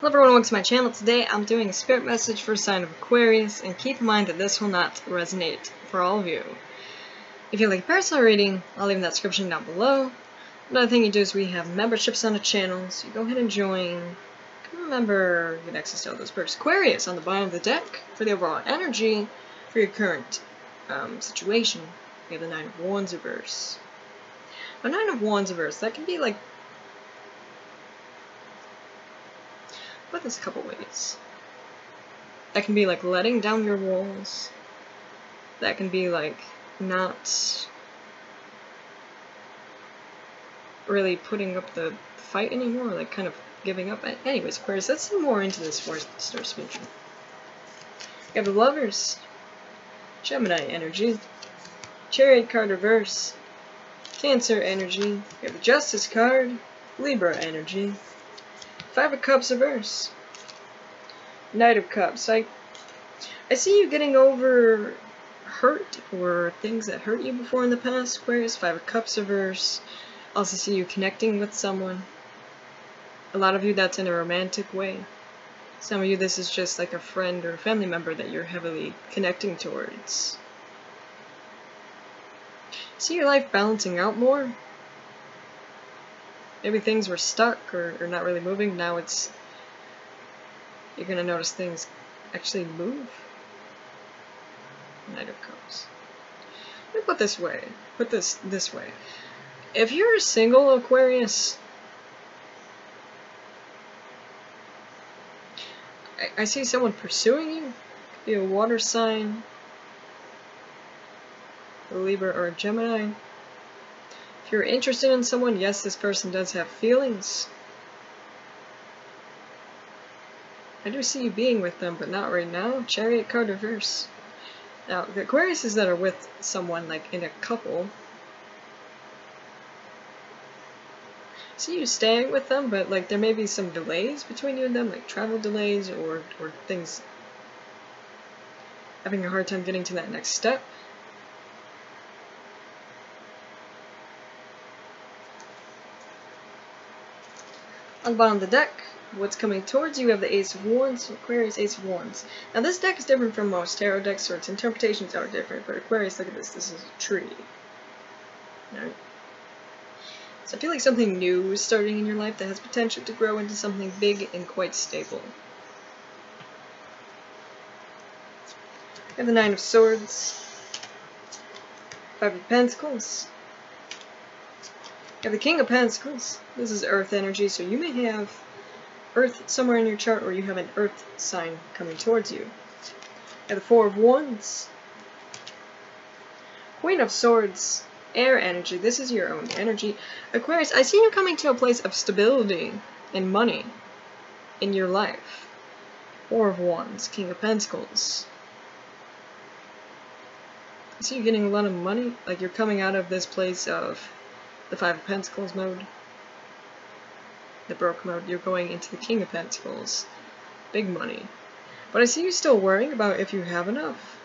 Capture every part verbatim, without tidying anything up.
Hello everyone, welcome to my channel. Today I'm doing a spirit message for the sign of Aquarius, and keep in mind that this will not resonate for all of you. If you like a personal reading, I'll leave in the description down below. Another thing you do is we have memberships on the channel, so you go ahead and join. I can remember you can access to all those perks. Aquarius on the bottom of the deck for the overall energy for your current um, situation. We have the Nine of Wands reverse. The Nine of Wands reverse, that can be like But there's a couple ways. That can be like letting down your walls. That can be like not really putting up the fight anymore, like kind of giving up. Anyways, Aquarius, let's see more into this for Star Spiritual. You have the Lovers, Gemini energy, Chariot card reverse, Cancer energy, you have the Justice card, Libra energy. Five of Cups reverse. Knight of Cups. I, I see you getting over hurt or things that hurt you before in the past, Aquarius. Five of Cups reverse. Also see you connecting with someone. A lot of you, that's in a romantic way. Some of you, this is just like a friend or a family member that you're heavily connecting towards. See your life balancing out more. Maybe things were stuck or, or not really moving. Now it's, you're going to notice things actually move. Knight of Cups. Let me put this way. Put this this way. If you're single, Aquarius, I, I see someone pursuing you. Could be a water sign, a Libra or a Gemini. If you're interested in someone, yes, this person does have feelings. I do see you being with them, but not right now. Chariot card reverse. Now, the Aquariuses that are with someone, like in a couple, see you staying with them, but like there may be some delays between you and them, like travel delays or, or things having a hard time getting to that next step. On the bottom of the deck, what's coming towards you, you have the Ace of Wands, Aquarius, Ace of Wands. Now this deck is different from most tarot decks, so its interpretations are different, but Aquarius, look at this, this is a tree. Alright. So I feel like something new is starting in your life that has potential to grow into something big and quite stable. You have the Nine of Swords, Five of Pentacles. You have the King of Pentacles. This is Earth energy, so you may have Earth somewhere in your chart, or you have an Earth sign coming towards you. You have the Four of Wands, Queen of Swords, Air energy. This is your own energy, Aquarius. I see you coming to a place of stability and money in your life. Four of Wands, King of Pentacles. I see you getting a lot of money, like you're coming out of this place of the Five of Pentacles mode, the broke mode. You're going into the King of Pentacles, big money. But I see you still worrying about if you have enough.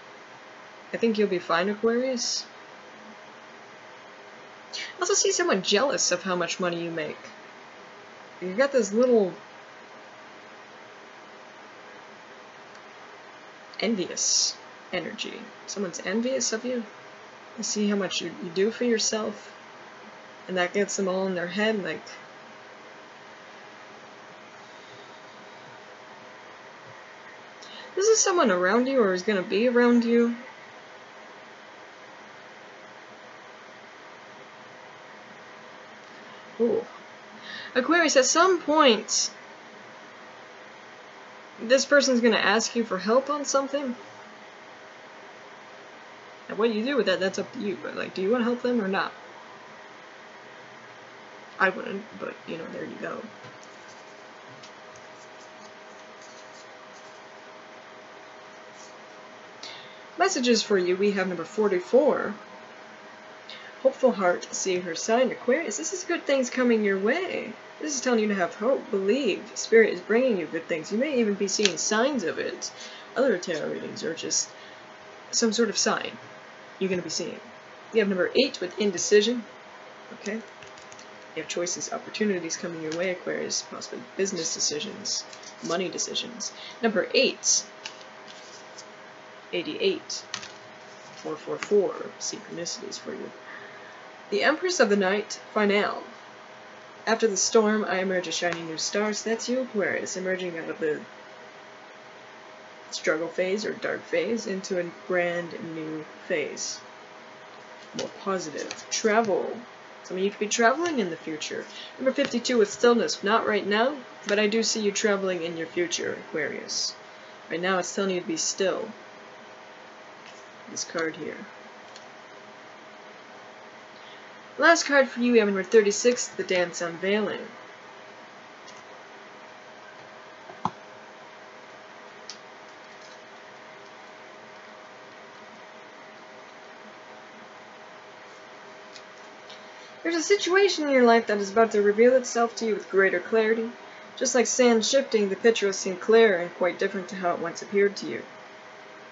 I think you'll be fine, Aquarius. I also see someone jealous of how much money you make. You've got this little envious energy. Someone's envious of you. You see how much you, you do for yourself. And that gets them all in their head, like, this is someone around you or is going to be around you. Ooh. Aquarius, at some point, this person's going to ask you for help on something. And what you do with that, that's up to you. But, like, do you want to help them or not? I wouldn't, but, you know, there you go. Messages for you. We have number forty-four. Hopeful heart, see her sign, Aquarius. This is good things coming your way. This is telling you to have hope, believe. Spirit is bringing you good things. You may even be seeing signs of it. Other tarot readings are just some sort of sign you're going to be seeing. You have number eight with indecision. Okay. You have choices, opportunities coming your way, Aquarius, possibly business decisions, money decisions. Number eight, eighty-eight, four four four, synchronicities for you. The Empress of the Night, Finale. After the storm, I emerge as shining new stars. That's you, Aquarius, emerging out of the struggle phase or dark phase into a brand new phase. More positive. Travel. Some of you could be traveling in the future. Number fifty-two with stillness. Not right now, but I do see you traveling in your future, Aquarius. Right now it's telling you to be still. This card here. Last card for you, we have number thirty-six, the Dance Unveiling. There's a situation in your life that is about to reveal itself to you with greater clarity. Just like sand shifting, the picture will seem clearer and quite different to how it once appeared to you.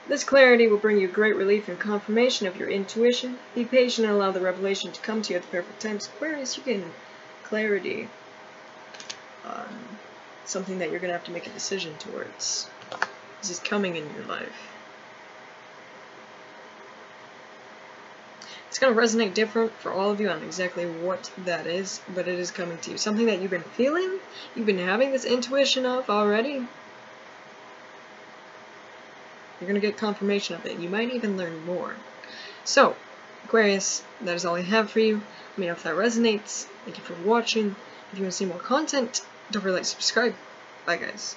This clarity will bring you great relief and confirmation of your intuition. Be patient and allow the revelation to come to you at the perfect time. Aquarius, you're getting clarity on something that you're going to have to make a decision towards. This is coming in your life. It's going to resonate different for all of you on exactly what that is, but it is coming to you. Something that you've been feeling, you've been having this intuition of already. You're going to get confirmation of it. You might even learn more. So, Aquarius, that is all I have for you. Let me know if that resonates. Thank you for watching. If you want to see more content, don't forget to like, subscribe. Bye, guys.